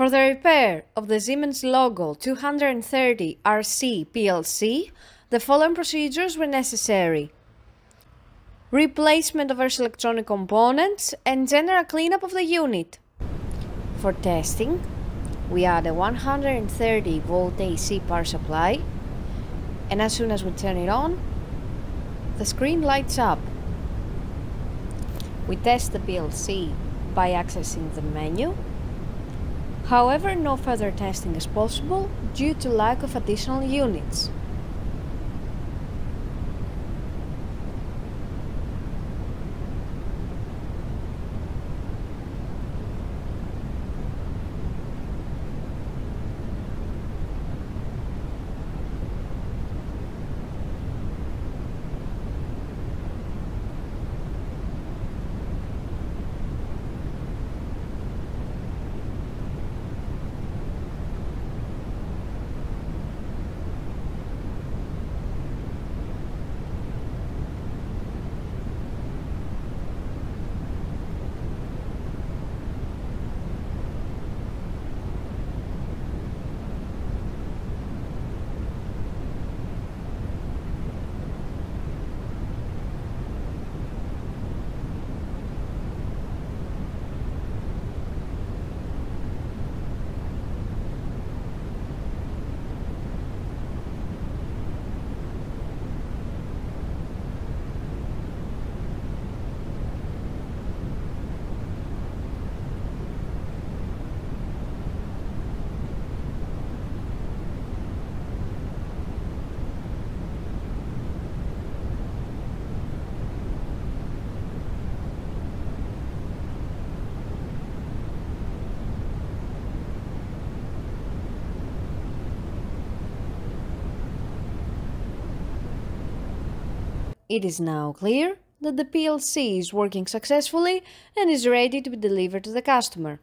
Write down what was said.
For the repair of the Siemens Logo 230RC PLC, the following procedures were necessary: replacement of various electronic components and general cleanup of the unit. For testing, we add a 130-volt AC power supply, and as soon as we turn it on, the screen lights up. We test the PLC by accessing the menu. However, no further testing is possible due to lack of additional units. It is now clear that the PLC is working successfully and is ready to be delivered to the customer.